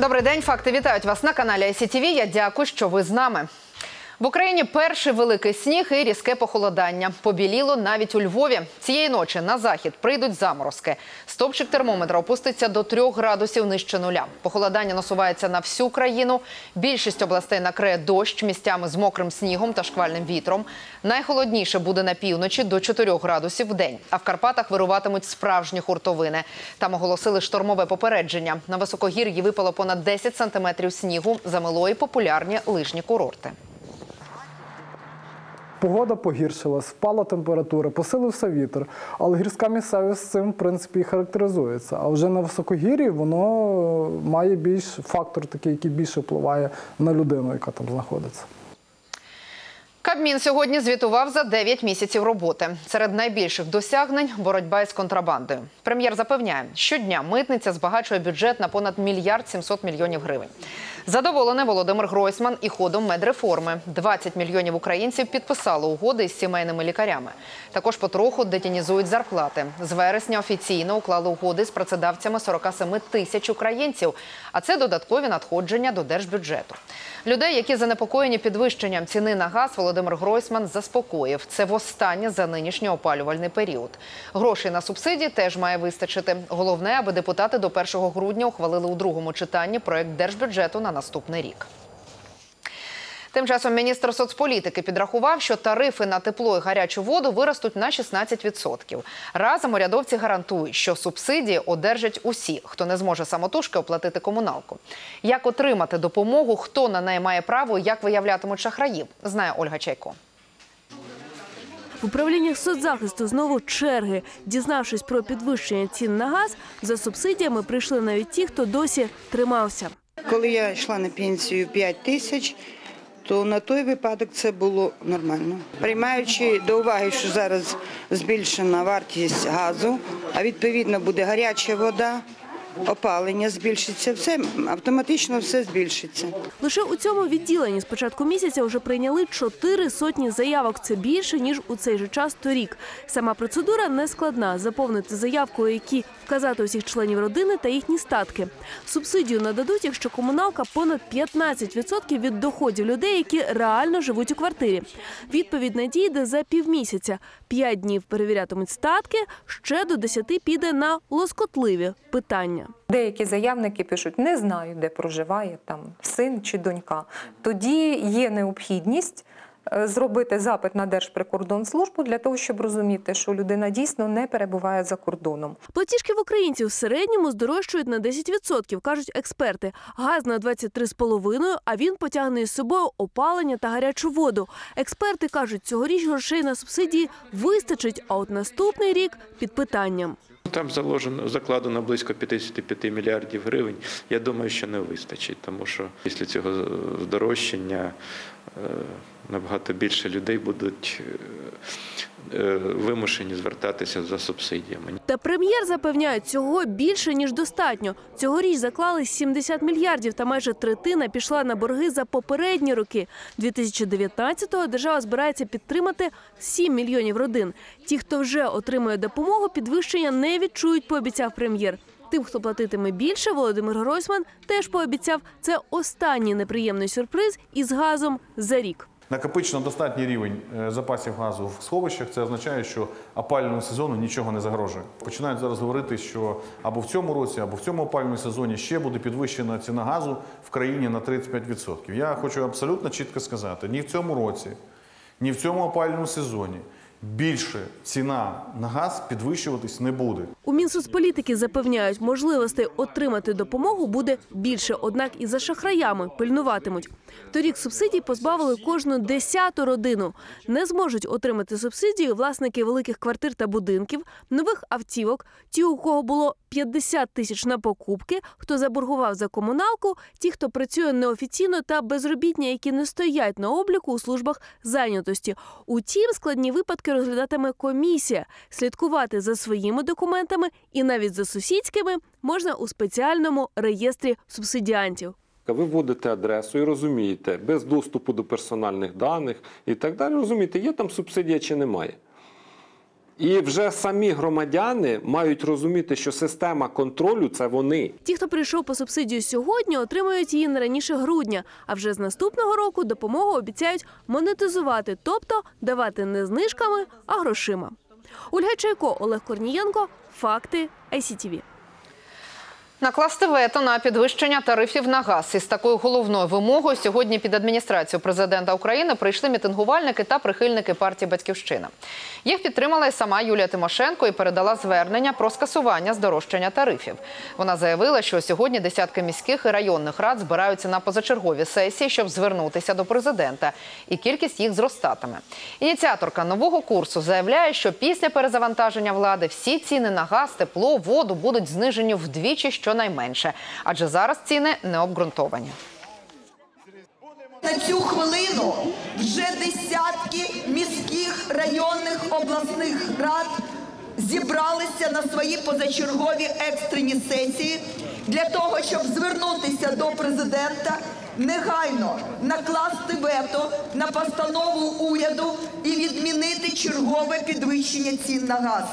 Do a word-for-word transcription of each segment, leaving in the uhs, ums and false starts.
Добрий день, факти вітають вас на каналі ай сі ті ві. Я дякую, що ви з нами. В Україні перший великий сніг і різке похолодання. Побіліло навіть у Львові. Цієї ночі на захід прийдуть заморозки. Стопчик термометра опуститься до трьох градусів нижче нуля. Похолодання насувається на всю країну. Більшість областей накриє дощ місцями з мокрим снігом та шквальним вітром. Найхолодніше буде на півночі до чотирьох градусів в день. А в Карпатах вируватимуть справжні хуртовини. Там оголосили штормове попередження. На високогір'ї випало понад десять сантиметрів снігу. Замило і популярні лижні курорти. Погода погіршила, впала температура, посилився вітер, але гірська місцевість цим, в принципі, і характеризується. А вже на високогір'ї воно має більш фактор такий, який більше впливає на людину, яка там знаходиться. Кабмін сьогодні звітував за дев'ять місяців роботи. Серед найбільших досягнень – боротьба із контрабандою. Прем'єр запевняє, щодня митниця збагачує бюджет на понад мільярд сімсот мільйонів гривень. Задоволений Володимир Гройсман і ходом медреформи. двадцять мільйонів українців підписали угоди із сімейними лікарями. Також потроху детінізують зарплати. З вересня офіційно уклали угоди з працедавцями сорока семи тисяч українців. А це додаткові надходження до держбюджету. Людей, які занепокоєні підвищенням ціни на газ, Володимир Гройсман заспокоїв. Це востаннє за нинішній опалювальний період. Грошей на субсидії теж має вистачити. Головне, аби депутати до першого грудня ухвалили у другому читанні проєкт держбюджету на наступний рік. Тим часом міністр соцполітики підрахував, що тарифи на тепло і гарячу воду виростуть на шістнадцять відсотків. Разом урядовці гарантують, що субсидії одержать усі, хто не зможе самотужки оплатити комуналку. Як отримати допомогу, хто на неї має право і як виявлятимуть шахраїв, знає Ольга Чайко. В управліннях соцзахисту знову черги. Дізнавшись про підвищення цін на газ, за субсидіями прийшли навіть ті, хто досі тримався. Коли я йшла на пенсію п'ять тисяч, то на той випадок це було нормально. Приймаючи до уваги, що зараз збільшена вартість газу, а відповідно буде гаряча вода, опалення збільшиться, все, автоматично все збільшиться. Лише у цьому відділенні з початку місяця вже прийняли чотири сотні заявок. Це більше, ніж у цей же час торік. Сама процедура нескладна – заповнити заявку, які вказати усіх членів родини та їхні статки. Субсидію нададуть, якщо комуналка понад п'ятнадцять відсотків від доходів людей, які реально живуть у квартирі. Відповідь надійде за півмісяця. П'ять днів перевірятимуть статки, ще до десяти піде на лоскотливі питання. Деякі заявники пишуть, не знаю, де проживає там син чи донька. Тоді є необхідність зробити запит на Держприкордонслужбу для того, щоб розуміти, що людина дійсно не перебуває за кордоном. Платіжки в українців в середньому здорожчують на десять відсотків, кажуть експерти. Газ на двадцять три з половиною, а він потягне із собою опалення та гарячу воду. Експерти кажуть, цьогоріч грошей на субсидії вистачить, а от наступний рік під питанням. Там заложено, закладено близько п'ятдесят п'ять мільярдів гривень. Я думаю, що не вистачить, тому що після цього здорожчання набагато більше людей будуть вимушені звертатися за субсидіями. Та прем'єр запевняє, цього більше, ніж достатньо. Цьогоріч заклали сімдесят мільярдів, та майже третина пішла на борги за попередні роки. дві тисячі дев'ятнадцятого держава збирається підтримати сім мільйонів родин. Ті, хто вже отримує допомогу, підвищення не відчують, пообіцяв прем'єр. Тим, хто платитиме більше, Володимир Гройсман теж пообіцяв, це останній неприємний сюрприз із газом за рік. Накопичено достатній рівень запасів газу в сховищах. Це означає, що опалювальному сезону нічого не загрожує. Починають зараз говорити, що або в цьому році, або в цьому опалювальному сезоні ще буде підвищена ціна газу в країні на тридцять п'ять відсотків. Я хочу абсолютно чітко сказати, ні в цьому році, ні в цьому опалювальному сезоні більше ціна на газ підвищуватись не буде. У Мінсоцполітики запевняють, можливостей отримати допомогу буде більше, однак і за шахраями пильнуватимуть. Торік субсидій позбавили кожну десяту родину. Не зможуть отримати субсидії власники великих квартир та будинків, нових автівок, ті, у кого було п'ятдесят тисяч на покупки, хто заборгував за комуналку, ті, хто працює неофіційно та безробітні, які не стоять на обліку у службах зайнятості. Утім, складні випадки розглядатиме комісія. Слідкувати за своїми документами і навіть за сусідськими можна у спеціальному реєстрі субсидіантів. ви вводите адресу і розумієте, без доступу до персональних даних і так далі, розумієте, є там субсидія чи немає. І вже самі громадяни мають розуміти, що система контролю – це вони. Ті, хто прийшов по субсидію сьогодні, отримають її не раніше грудня. А вже з наступного року допомогу обіцяють монетизувати, тобто давати не знижками, а грошима. Ольга Чайко, Олег Корнієнко, «Факти», ай сі ті ві. Накласти вето на підвищення тарифів на газ. Із такою головною вимогою сьогодні під адміністрацію президента України прийшли мітингувальники та прихильники партії «Батьківщина». Їх підтримала і сама Юлія Тимошенко і передала звернення про скасування здорожчання тарифів. Вона заявила, що сьогодні десятки міських і районних рад збираються на позачергові сесії, щоб звернутися до президента. І кількість їх зростатиме. Ініціаторка нового курсу заявляє, що після перезавантаження влади всі ціни на газ, тепло, воду будуть знижені вдвічі щодо щонайменше, адже зараз ціни не обґрунтовані. На цю хвилину вже десятки міських, районних, обласних рад зібралися на свої позачергові екстрені сесії для того, щоб звернутися до президента, негайно накласти вето на постанову уряду і відмінити чергове підвищення цін на газ.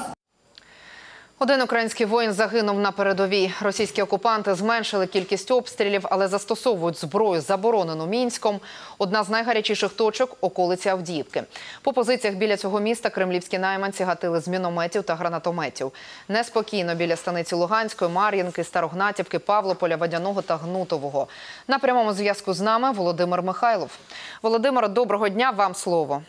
Один український воїн загинув на передовій. Російські окупанти зменшили кількість обстрілів, але застосовують зброю, заборонену Мінськом. Одна з найгарячіших точок – околиці Авдіївки. По позиціях біля цього міста кремлівські найманці гатили з мінометів та гранатометів. Неспокійно біля Станиці Луганської, Мар'їнки, Старогнатівки, Павлополя, Водяного та Гнутового. На прямому зв'язку з нами Володимир Михайлов. Володимире, доброго дня, вам слово.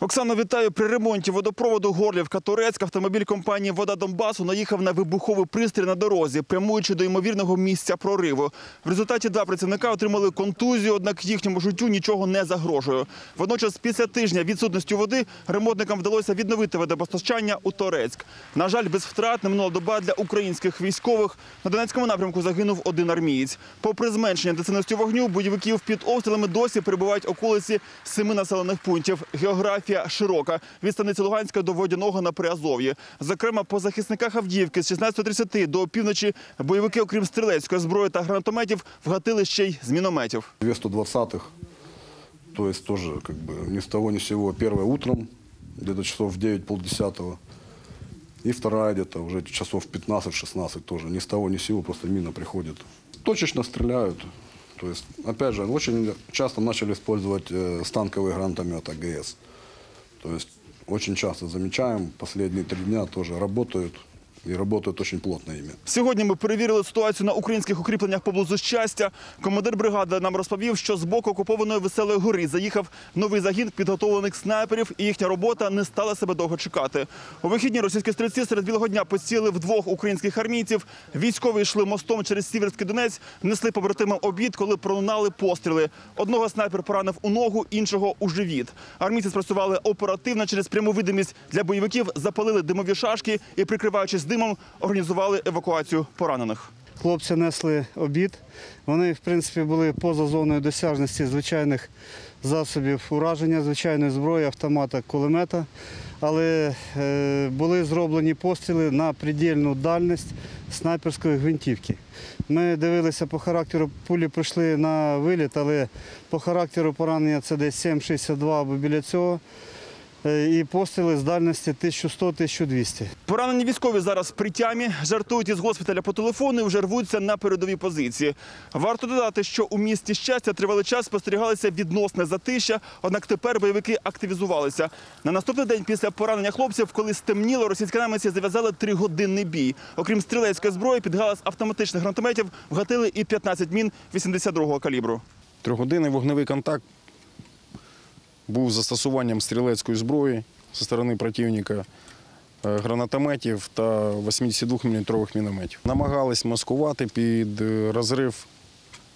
Оксано, вітаю. При ремонті водопроводу Горлівка – Турецьк автомобіль компанії «Вода Донбасу» наїхав на вибуховий пристрій на дорозі, прямуючи до ймовірного місця прориву. В результаті два працівника отримали контузію, однак їхньому життю нічого не загрожує. Водночас, після тижня відсутності води ремонтникам вдалося відновити водопостачання у Турецьк. На жаль, без втрат не минула доба для українських військових. На Донецькому напрямку загинув один армієць. Попри зменшення інтенсивності вогню, бойовиків під обстрілами досі перебувають околиці семи населених пунктів. Географія широка – від Станиці Луганська до Водяного на Приазов'ї. Зокрема, по захисниках Авдіївки з шістнадцятої тридцять до опівночі бойовики, окрім стрілецької зброї та гранатометів, вгатили ще й з мінометів. двісті двадцятих, тобто теж ні з того, ні з цього, перше утром, десь часов дев'ять-півдесятого, і друге десь вже часов п'ятнадцять-шістнадцять теж, ні з того, ні з цього, просто міна приходить. Точечно стріляють. Тобто, опять же, дуже часто почали використовувати станкові гранатомети АГС. То есть очень часто замечаем, последние три дня тоже работают. І працюють дуже плотно ім'я. Сьогодні ми перевірили ситуацію на українських укріпленнях поблизу Щастя. Командир бригади нам розповів, що з боку окупованої Веселої гори заїхав новий загін підготовлених снайперів, і їхня робота не стала себе довго чекати. У вихідні російські стрільці серед білого дня поцілили в двох українських армійців. Військові йшли мостом через Сіверський Донець, несли побратимам обід, коли пролунали постріли. Одного снайпер поранив у ногу, іншого – у живіт. Армійці спрацювали оперативно, через пряму видимість для бойовиків запалили димові шашки і, прикриваючись димом, організували евакуацію поранених. Хлопці несли обід. Вони, в принципі, були поза зоною досяжності звичайних засобів ураження, звичайної зброї, автомата, кулемета. Але були зроблені постріли на предельну дальність снайперської гвинтівки. Ми дивилися по характеру, пулі прийшли на виліт, але по характеру поранення це десь сім шістдесят два або біля цього. І постріли з дальності тисяча сто - тисяча двісті. Поранені військові зараз при тямі, жартують із госпіталя по телефону і вже рвуться на передові позиції. Варто додати, що у місті Щастя тривалий час спостерігалися відносне затишя, однак тепер бойовики активізувалися. На наступний день після поранення хлопців, коли стемніло, російські найманці зав'язали тригодинний бій. Окрім стрілецької зброї, під галас автоматичних гранатометів вгатили і п'ятнадцять мін вісімдесят другого калібру. Тригодинний вогневий контакт був застосуванням стрілецької зброї зі сторони противника, гранатометів та вісімдесят два міліметрових мінометів. Намагались маскувати під розрив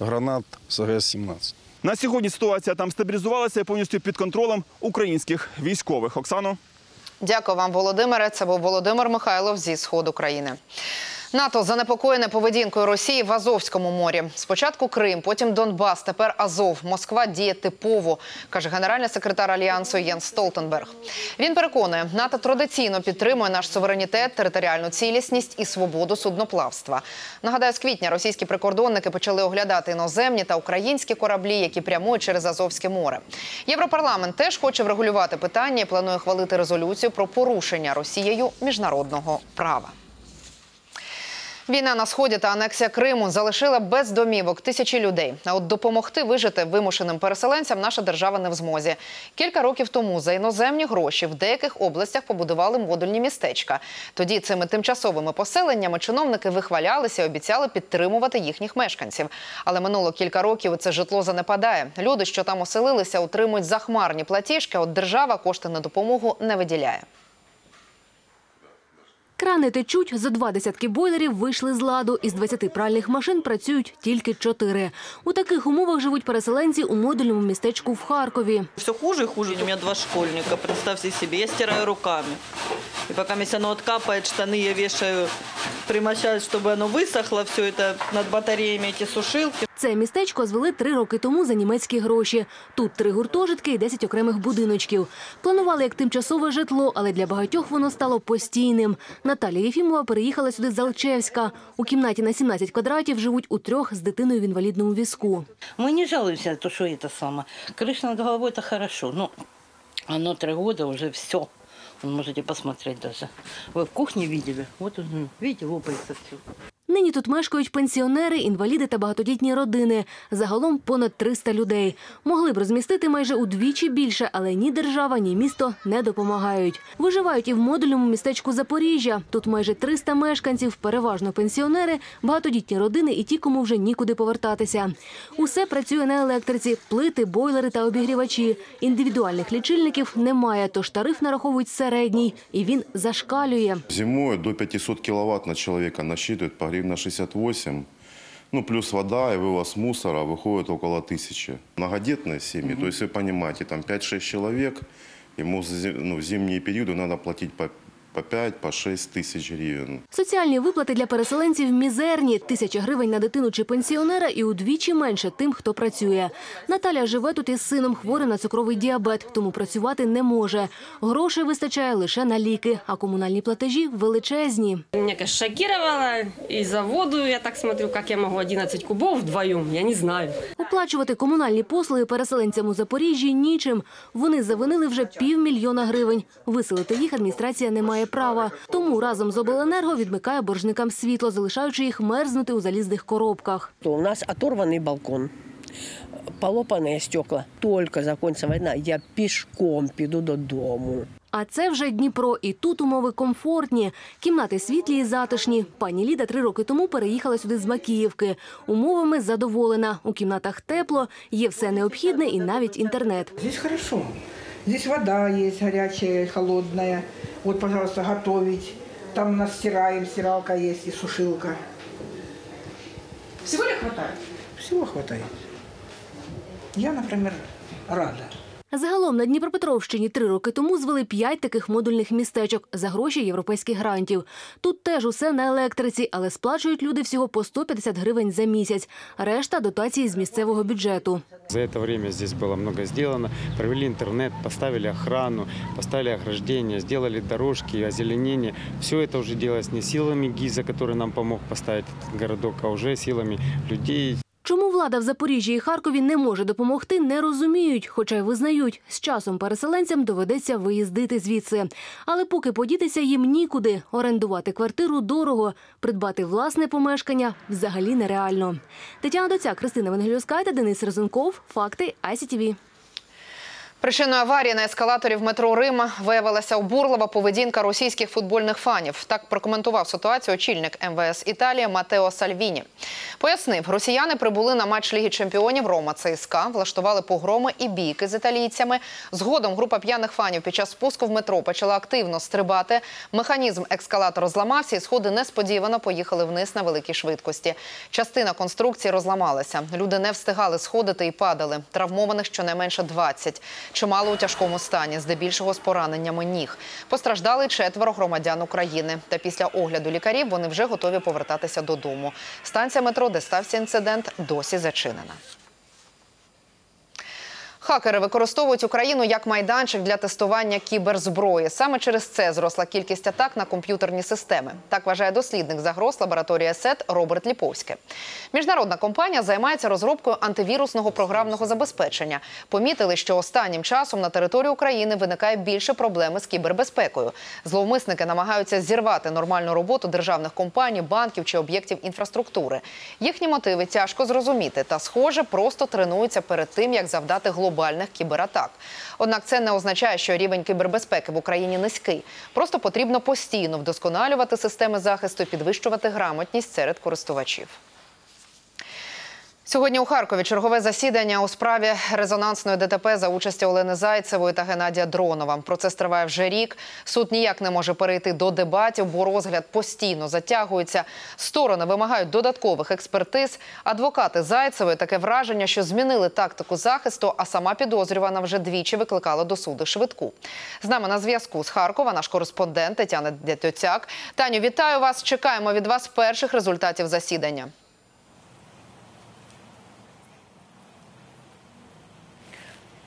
гранат з а ге ес сімнадцять. На сьогодні ситуація там стабілізувалася і повністю під контролем українських військових. Оксано. Дякую вам, Володимире. Це був Володимир Михайлов зі Сходу країни. НАТО занепокоєне поведінкою Росії в Азовському морі. Спочатку Крим, потім Донбас, тепер Азов. Москва діє типово, каже генеральний секретар Альянсу Єнс Столтенберг. Він переконує, НАТО традиційно підтримує наш суверенітет, територіальну цілісність і свободу судноплавства. Нагадаю, з квітня російські прикордонники почали оглядати іноземні та українські кораблі, які прямують через Азовське море. Європарламент теж хоче врегулювати питання і планує хвалити резолюцію про порушення Росією міжнародного права. Війна на Сході та анексія Криму залишила без домівок тисячі людей. А от допомогти вижити вимушеним переселенцям наша держава не в змозі. Кілька років тому за іноземні гроші в деяких областях побудували модульні містечка. Тоді цими тимчасовими поселеннями чиновники вихвалялися і обіцяли підтримувати їхніх мешканців. Але минуло кілька років і це житло занепадає. Люди, що там оселилися, отримують захмарні платіжки, а от держава кошти на допомогу не виділяє. Крани течуть, за два десятки бойлерів вийшли з ладу. Із двадцяти пральних машин працюють тільки чотири. У таких умовах живуть переселенці у модульному містечку в Харкові. Все хуже і хуже. У мене два школьника. Представте собі, я стираю руками. І поки мені воно відкапає, штани я вішаю, примочаю, щоб воно висохло, все це над батареями, ці сушилки. Це містечко звели три роки тому за німецькі гроші. Тут три гуртожитки і десять окремих будиночків. Планували як тимчасове житло, але для багатьох воно стало постійним. Наталія Єфімова переїхала сюди з Алчевська. У кімнаті на сімнадцять квадратів живуть у трьох з дитиною в інвалідному візку. Ми не жалуємося, що це саме. Криша над головою – це добре. Воно три роки вже все. Можете подивитися навіть. Ви в кухні бачили? Бачите, лопається все. Нині тут мешкають пенсіонери, інваліди та багатодітні родини. Загалом понад триста людей. Могли б розмістити майже удвічі більше, але ні держава, ні місто не допомагають. Виживають і в модульному містечку Запоріжжя. Тут майже триста мешканців, переважно пенсіонери, багатодітні родини і ті, кому вже нікуди повертатися. Усе працює на електриці – плити, бойлери та обігрівачі. Індивідуальних лічильників немає, тож тариф нараховують середній. І він зашкалює. Зимою до п'ятсот кіловат на чоловіка насчитують по гривні на шестьдесят восемь, ну плюс вода и вывоз мусора выходит около тысячи. Многодетные семьи, угу. То есть вы понимаете, там пять-шесть человек, ему ну, в зимние периоды надо платить по по п'ять-шість тисяч гривень. Соціальні виплати для переселенців мізерні. Тисяча гривень на дитину чи пенсіонера і удвічі менше тим, хто працює. Наталя живе тут із сином, хворий на цукровий діабет, тому працювати не може. Грошей вистачає лише на ліки, а комунальні платежі величезні. Мене шокувало і за воду, я так смотрю, як я можу одинадцять кубів вдвоєм, я не знаю. Оплачувати комунальні послуги переселенцям у Запоріжжі нічим. Вони завинили вже півмільйона гривень. Виселити їх адміністрація не має права. Тому разом з обленерго відмикає боржникам світло, залишаючи їх мерзнути у залізних коробках. У нас оторваний балкон, полопані стекла. Тільки закінчиться війна, я пішком піду додому. А це вже Дніпро. І тут умови комфортні. Кімнати світлі і затишні. Пані Ліда три роки тому переїхала сюди з Макіївки. Умовами задоволена. У кімнатах тепло, є все необхідне і навіть інтернет. Тут добре. Здесь вода есть горячая, холодная. Вот, пожалуйста, готовить. Там у нас стираем, стиралка есть и сушилка. Всего ли хватает? Всего хватает. Я, например, рада. Загалом на Дніпропетровщині три роки тому звели п'ять таких модульних містечок за гроші європейських грантів. Тут теж усе на електриці, але сплачують люди всього по сто п'ятдесят гривень за місяць. Решта – дотації з місцевого бюджету. За це час тут було багато зроблено. Провели інтернет, поставили охорону, поставили ограждення, зробили дорожки, озеленення. Все це вже робилось не силами ГІЗа, який нам допомог поставити цей місток, а вже силами людей. Чому влада в Запоріжжі і Харкові не може допомогти, не розуміють, хоча й визнають, з часом переселенцям доведеться виїздити звідси. Але поки подітися їм нікуди, орендувати квартиру дорого, придбати власне помешкання взагалі нереально. Тетяна Дятоцяк, Кристина Венгельовська та Денис Резунков. Факти ай сі ті ві. Причиною аварії на ескалаторі в метро Рима виявилася обурлива поведінка російських футбольних фанів. Так прокоментував ситуацію очільник ем ве ес Італії Матео Сальвіні. Пояснив, росіяни прибули на матч Ліги чемпіонів Рома-ЦСКА, влаштували погроми і бійки з італійцями. Згодом група п'яних фанів під час спуску в метро почала активно стрибати. Механізм ескалатора зламався і сходи несподівано поїхали вниз на великій швидкості. Частина конструкції розламалася. Люди не встигали сходити і падали. Травмованих щонайменше двадцять. чимало у тяжкому стані, здебільшого з пораненнями ніг. Постраждали четверо громадян України. Та після огляду лікарів вони вже готові повертатися додому. Станція метро, де стався інцидент, досі зачинена. Хакери використовують Україну як майданчик для тестування кіберзброї. Саме через це зросла кількість атак на комп'ютерні системи. Так вважає дослідник загроз лабораторії СЕТ Роберт Ліповський. Міжнародна компанія займається розробкою антивірусного програмного забезпечення. Помітили, що останнім часом на території України виникає більше проблеми з кібербезпекою. Зловмисники намагаються зірвати нормальну роботу державних компаній, банків чи об'єктів інфраструктури. Їхні мотиви тяжко зрозуміти та, схоже, просто тренуються перед тим, як завдати глобальних кібератак. Однак це не означає, що рівень кібербезпеки в Україні низький. Просто потрібно постійно вдосконалювати системи захисту і підвищувати грамотність серед користувачів. Сьогодні у Харкові чергове засідання у справі резонансної ДТП за участі Олени Зайцевої та Геннадія Дронова. Процес триває вже рік. Суд ніяк не може перейти до дебатів, бо розгляд постійно затягується. Сторони вимагають додаткових експертиз. Адвокати Зайцевої таке враження, що змінили тактику захисту, а сама підозрювана вже двічі викликала до суду швидку. З нами на зв'язку з Харкова наш кореспондент Тетяна Дятоцяк. Таню, вітаю вас. Чекаємо від вас перших результатів засідання.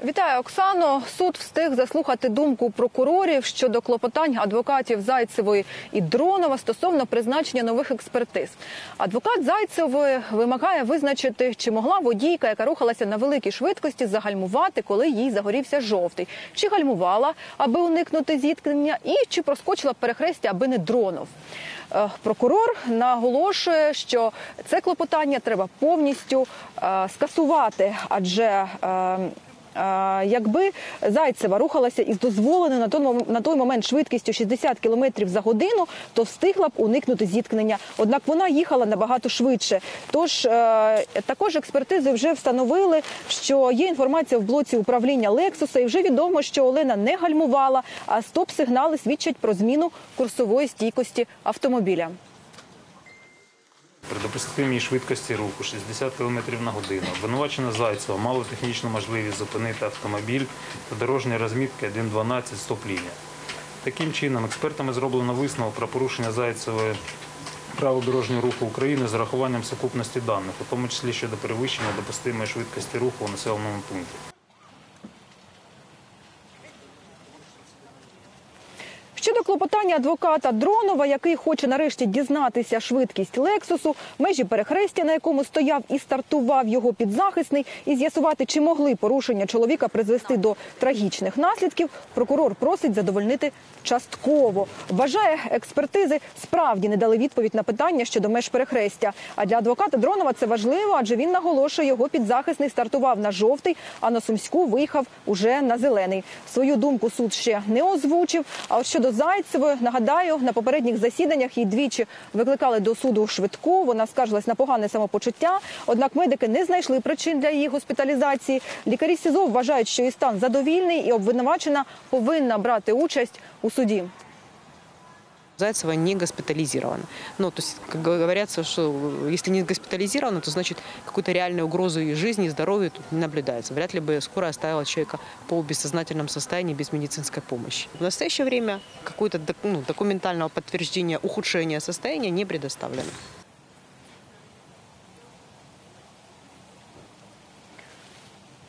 Вітаю, Оксано. Суд встиг заслухати думку прокурорів щодо клопотань адвокатів Зайцевої і Дронова стосовно призначення нових експертиз. Адвокат Зайцевої вимагає визначити, чи могла водійка, яка рухалася на великій швидкості, загальмувати, коли їй загорівся жовтий. Чи гальмувала, аби уникнути зіткнення, і чи проскочила перехрестя, аби не Дронов. Прокурор наголошує, що це клопотання треба повністю е, скасувати, адже... Е, Якби Зайцева рухалася із дозволеною на той момент швидкістю шістдесят кілометрів за годину, то встигла б уникнути зіткнення. Однак вона їхала набагато швидше. Тож також експертизи вже встановили, що є інформація в блоці управління «Лексуса», і вже відомо, що Олена не гальмувала, а стоп-сигнали свідчать про зміну курсової стійкості автомобіля. При допустимій швидкості руху шістдесят кілометрів на годину обвинувачена Зайцева мала технічну можливість зупинити автомобіль та дорожньої розмітки один дванадцять стоп-лінія. Таким чином, експертами зроблено висновок про порушення Зайцевої правил дорожнього руху України з урахуванням сукупності даних, у тому числі щодо перевищення допустимої швидкості руху у населеному пункті. Щодо клопотання адвоката Дронова, який хоче нарешті дізнатися швидкість «Лексусу», межі перехрестя, на якому стояв і стартував його підзахисний, і з'ясувати, чи могли порушення чоловіка призвести до трагічних наслідків, прокурор просить задовольнити частково. Вважає, експертизи справді не дали відповідь на питання щодо меж перехрестя. А для адвоката Дронова це важливо, адже він наголошує, його підзахисний стартував на жовтий, а на Сумську виїхав уже на зелений. Свою думку суд ще не озвучив, а от щодо Зайцевою, нагадаю, на попередніх засіданнях її двічі викликали до суду швидку. Вона скаржилась на погане самопочуття, однак медики не знайшли причин для її госпіталізації. Лікарі СІЗО вважають, що її стан задовільний і обвинувачена повинна брати участь у суді. Зайцева не госпитализирована. Ну, то есть, как говорится, что если не госпитализирована, то значит какую-то реальную угрозу ее жизни и здоровью тут не наблюдается. Вряд ли бы скорая оставила человека в полубессознательном состоянии без медицинской помощи. В настоящее время какого-то ну, документального подтверждения ухудшения состояния не предоставлено.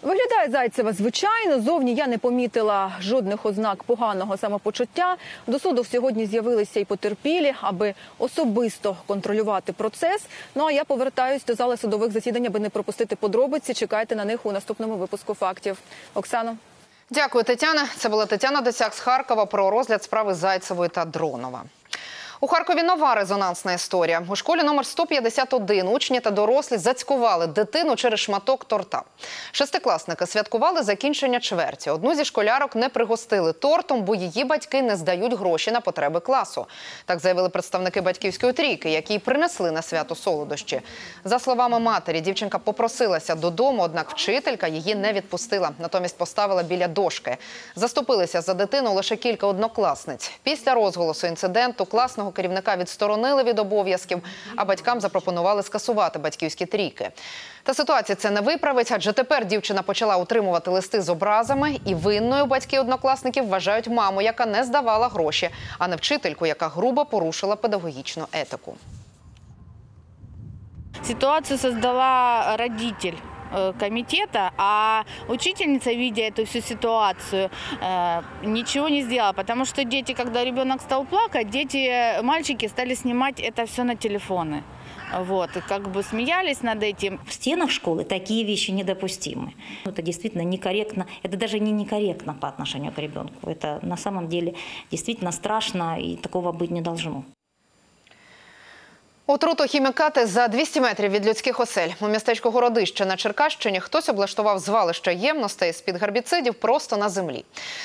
Виглядає Зайцева звичайно, зовні я не помітила жодних ознак поганого самопочуття. До суду сьогодні з'явилися і потерпілі, аби особисто контролювати процес. Ну а я повертаюсь до зали судових засідань, аби не пропустити подробиці. Чекайте на них у наступному випуску «Фактів». Оксано. Дякую, Тетяна. Це була Тетяна Дятоцяк з Харкова про розгляд справи Зайцевої та Дронова. У Харкові нова резонансна історія. У школі номер сто п'ятдесят один учні та дорослі зацькували дитину через шматок торта. Шестикласники святкували закінчення чверті. Одну зі школярок не пригостили тортом, бо її батьки не здають гроші на потреби класу. Так заявили представники батьківської трійки, які принесли на свято солодощі. За словами матері, дівчинка попросилася додому, однак вчителька її не відпустила. Натомість поставила біля дошки. Заступилися за дитину лише кілька однокласниць. Після розголосу інциденту класного класного керівника відсторонили від обов'язків, а батькам запропонували скасувати батьківські трійки. Та ситуація це не виправить, адже тепер дівчина почала отримувати листи з образами, і винною батьки однокласників вважають маму, яка не здавала гроші, а не вчительку, яка грубо порушила педагогічну етику. Ситуацию создала родитель комитета, а учительница, видя эту всю ситуацию, ничего не сделала, потому что дети, когда ребенок стал плакать, дети, мальчики стали снимать это все на телефоны. Вот, как бы смеялись над этим. В стенах школы такие вещи недопустимы. Это действительно некорректно, это даже не некорректно по отношению к ребенку. Это на самом деле действительно страшно, и такого быть не должно. Отрутохімікати за двісті метрів від людських осель. У містечку Городище на Черкащині хтось облаштував звалище ємностей з-під гербіцидів просто на землі.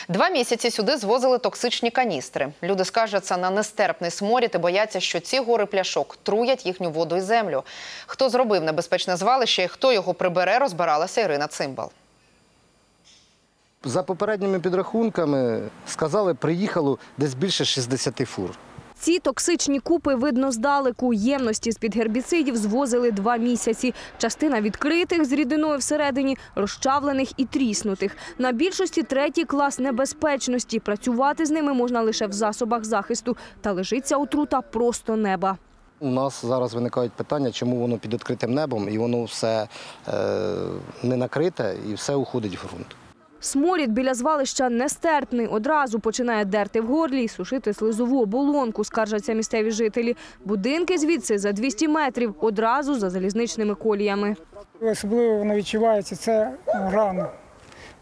Два місяці сюди звозили токсичні каністри. Люди скаржаться на нестерпний сморід і бояться, що ці гори пляшок труять їхню воду і землю. Хто зробив небезпечне звалище і хто його прибере, розбиралася Ірина Цимбал. За попередніми підрахунками, сказали, приїхало десь більше шістдесяти фур. Ці токсичні купи видно здалеку. Ємності з-під гербіцидів звозили два місяці. Частина відкритих, з рідиною всередині, розчавлених і тріснутих. На більшості третій клас небезпечності. Працювати з ними можна лише в засобах захисту. Та лежить ця отрута просто неба. У нас зараз виникають питання, чому воно під відкритим небом, і воно все е, не накрите, і все уходить в ґрунт. Сморід біля звалища нестерпний. Одразу починає дерти в горлі і сушити слизову оболонку, скаржаться місцеві жителі. Будинки звідси за двісті метрів, одразу за залізничними коліями. Особливо воно відчувається, це рано.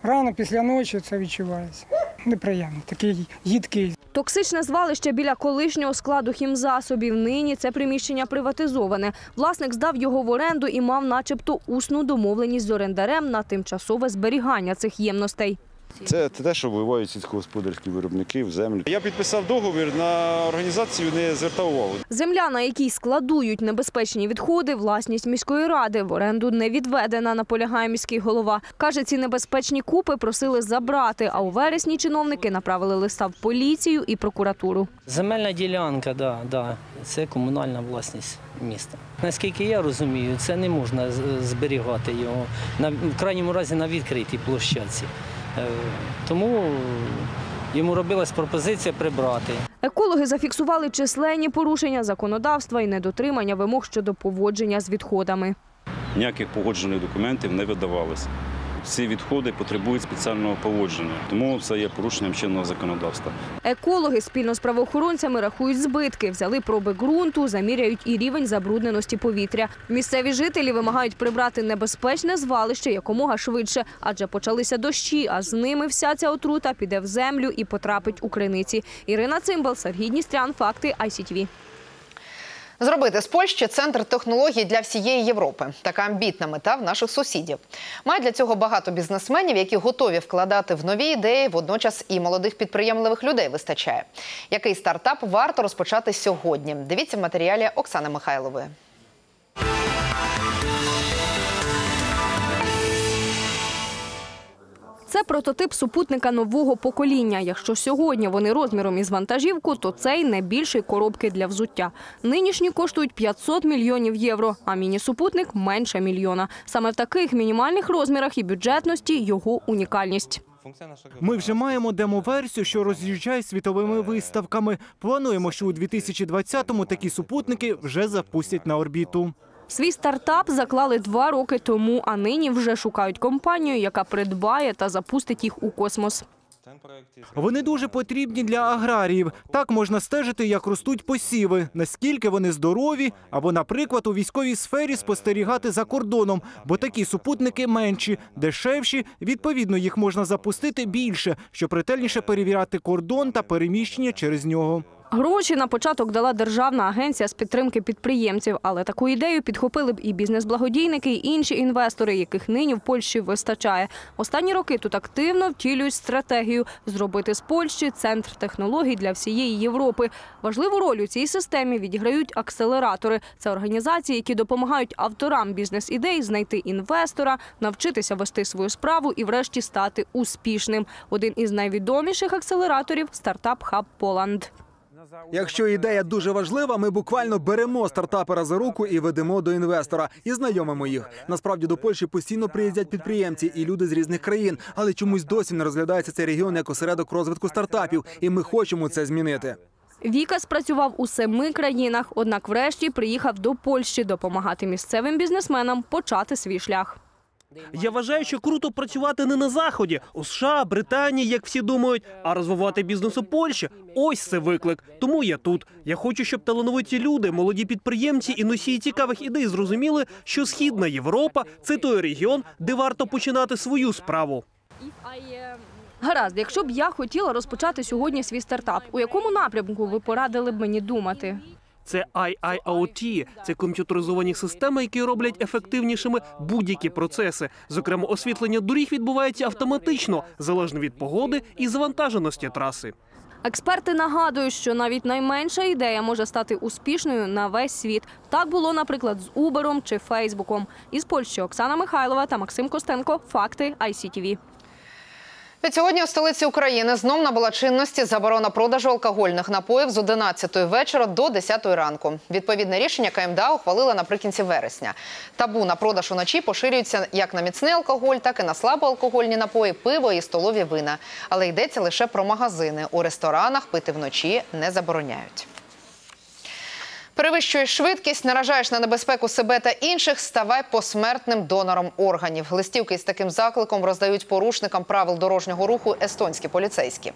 Рано після ночі це відчувається. Неприємно, такий їдкий. Токсичне звалище біля колишнього складу хімзасобів. Нині це приміщення приватизоване. Власник здав його в оренду і мав начебто усну домовленість з орендарем на тимчасове зберігання цих ємностей. Це те, що вбивають сільськогосподарські виробники в землю. Я підписав договір, на організацію не звертав увагу. Земля, на якій складують небезпечні відходи, власність міської ради. В оренду не відведена, наполягає міський голова. Каже, ці небезпечні купи просили забрати, а у вересні чиновники направили листа в поліцію і прокуратуру. Земельна ділянка, да, да, це комунальна власність міста. Наскільки я розумію, це не можна зберігати його, в крайньому разі на відкритій площадці. Тому йому робилась пропозиція прибрати. Екологи зафіксували численні порушення законодавства і недотримання вимог щодо поводження з відходами. Ніяких погоджених документів не видавалося. Всі відходи потребують спеціального поводження, тому це є порушенням чинного законодавства. Екологи спільно з правоохоронцями рахують збитки, взяли проби ґрунту, заміряють і рівень забрудненості повітря. Місцеві жителі вимагають прибрати небезпечне звалище якомога швидше, адже почалися дощі, а з ними вся ця отрута піде в землю і потрапить у криниці. Ірина Цимбал, Сергій Дністрян, Факти ай сі ті ві. Зробити з Польщі центр технологій для всієї Європи. Така амбітна мета в наших сусідів. Має для цього багато бізнесменів, які готові вкладати в нові ідеї, водночас і молодих підприємливих людей вистачає. Який стартап варто розпочати сьогодні? Дивіться в матеріалі Оксани Михайлової. Це прототип супутника нового покоління. Якщо сьогодні вони розміром із вантажівку, то цей не більший коробки для взуття. Нинішні коштують п'ятсот мільйонів євро, а міні-супутник – менше мільйона. Саме в таких мінімальних розмірах і бюджетності його унікальність. Ми вже маємо демо-версію, що роз'їжджає світовими виставками. Плануємо, що у дві тисячі двадцятому такі супутники вже запустять на орбіту. Свій стартап заклали два роки тому, а нині вже шукають компанію, яка придбає та запустить їх у космос. Вони дуже потрібні для аграріїв. Так можна стежити, як ростуть посіви, наскільки вони здорові, або, наприклад, у військовій сфері спостерігати за кордоном, бо такі супутники менші, дешевші, відповідно, їх можна запустити більше, щоб ретельніше перевіряти кордон та переміщення через нього. Гроші на початок дала Державна агенція з підтримки підприємців, але таку ідею підхопили б і бізнес-благодійники, і інші інвестори, яких нині в Польщі вистачає. Останні роки тут активно втілюють стратегію зробити з Польщі центр технологій для всієї Європи. Важливу роль у цій системі відіграють акселератори. Це організації, які допомагають авторам бізнес-ідей знайти інвестора, навчитися вести свою справу і врешті стати успішним. Один із найвідоміших акселераторів – стартап-хаб «Поланд». Якщо ідея дуже важлива, ми буквально беремо стартапера за руку і ведемо до інвестора. І знайомимо їх. Насправді до Польщі постійно приїздять підприємці і люди з різних країн. Але чомусь досі не розглядається цей регіон як осередок розвитку стартапів. І ми хочемо це змінити. Віка спрацював у семи країнах, однак врешті приїхав до Польщі допомагати місцевим бізнесменам почати свій шлях. Я вважаю, що круто працювати не на Заході, у США, Британії, як всі думають, а розвивати бізнес у Польщі – ось це виклик. Тому я тут. Я хочу, щоб талановиті люди, молоді підприємці і носії цікавих ідей зрозуміли, що Східна Європа – це той регіон, де варто починати свою справу. Гаразд, якщо б я хотіла розпочати сьогодні свій стартап, у якому напрямку ви порадили б мені думати? Це ай ай о ті – це комп'ютеризовані системи, які роблять ефективнішими будь-які процеси. Зокрема, освітлення доріг відбувається автоматично, залежно від погоди і завантаженості траси. Експерти нагадують, що навіть найменша ідея може стати успішною на весь світ. Так було, наприклад, з Uber'ом чи Фейсбуком. Із Польщі Оксана Михайлова та Максим Костенко. Факти ай сі ті ві. Від сьогодні у столиці України знов набула чинності заборона продажу алкогольних напоїв з одинадцятої вечора до десятої ранку. Відповідне рішення КМДА ухвалила наприкінці вересня. Табу на продаж уночі поширюється як на міцний алкоголь, так і на слабоалкогольні напої, пиво і столові вина. Але йдеться лише про магазини. У ресторанах пити вночі не забороняють. Перевищуєш швидкість, наражаєш на небезпеку себе та інших, ставай посмертним донором органів. Листівки із таким закликом роздають порушникам правил дорожнього руху естонські поліцейські.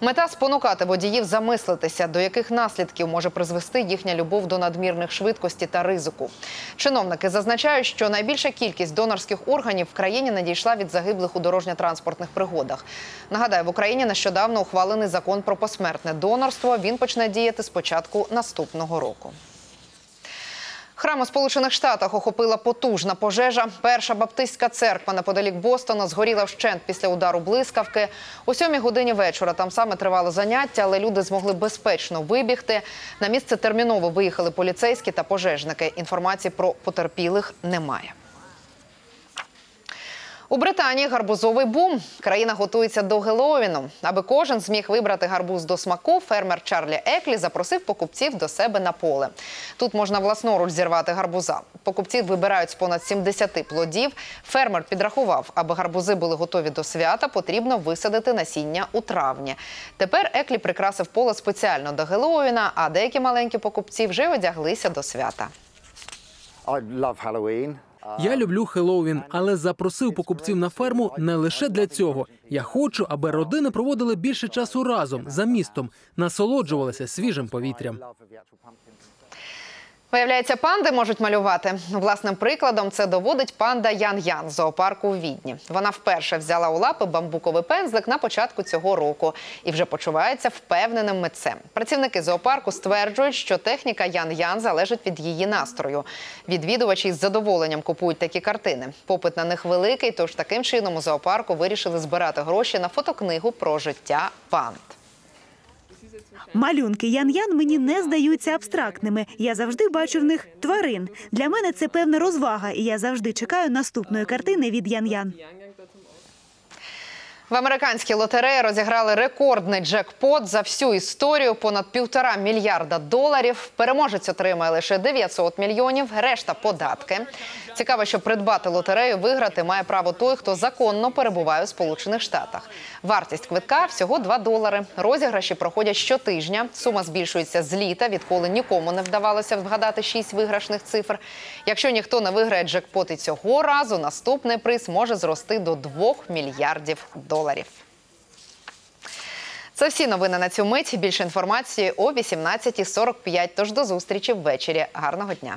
Мета – спонукати водіїв замислитися, до яких наслідків може призвести їхня любов до надмірних швидкості та ризику. Чиновники зазначають, що найбільша кількість донорських органів в країні надійшла від загиблих у дорожньо-транспортних пригодах. Нагадаю, в Україні нещодавно ухвалений закон про посмертне донорство. Він почне діяти з початку наступного року. Храм у Сполучених Штатах охопила потужна пожежа. Перша баптистська церква неподалік Бостона згоріла вщент після удару блискавки. О сьомій годині вечора там саме тривало заняття, але люди змогли безпечно вибігти. На місце терміново виїхали поліцейські та пожежники. Інформації про потерпілих немає. У Британії гарбузовий бум. Країна готується до Геловіну. Аби кожен зміг вибрати гарбуз до смаку, фермер Чарлі Еклі запросив покупців до себе на поле. Тут можна власноруч зірвати гарбуза. Покупці вибирають з понад сімдесяти плодів. Фермер підрахував, аби гарбузи були готові до свята, потрібно висадити насіння у травні. Тепер Еклі прикрасив поле спеціально до Геловіна, а деякі маленькі покупці вже одяглися до свята. Я люблю Геловін, але запросив покупців на ферму не лише для цього. Я хочу, аби родини проводили більше часу разом, за містом, насолоджувалися свіжим повітрям. Виявляється, панди можуть малювати. Власним прикладом це доводить панда Ян-Ян з зоопарку у Відні. Вона вперше взяла у лапи бамбуковий пензлик на початку цього року і вже почувається впевненим митцем. Працівники зоопарку стверджують, що техніка Ян-Ян залежить від її настрою. Відвідувачі з задоволенням купують такі картини. Попит на них великий, тож таким чином у зоопарку вирішили збирати гроші на фотокнигу про життя панд. Малюнки Ян-Ян мені не здаються абстрактними. Я завжди бачу в них тварин. Для мене це певна розвага, і я завжди чекаю наступної картини від Ян-Ян. В американській лотереї розіграли рекордний джекпот за всю історію – понад півтора мільярда доларів. Переможець отримає лише дев'ятсот мільйонів, решта – податки. Цікаво, що придбати лотерею виграти має право той, хто законно перебуває у Сполучених Штатах. Вартість квитка – всього два долари. Розіграші проходять щотижня. Сума збільшується з літа, відколи нікому не вдавалося вгадати шість виграшних цифр. Якщо ніхто не виграє джекпот і цього разу, наступний приз може зрости до двох мільярдів доларів. Це всі новини на цю мить. Більше інформації о вісімнадцятій сорок п'ять. Тож до зустрічі ввечері. Гарного дня!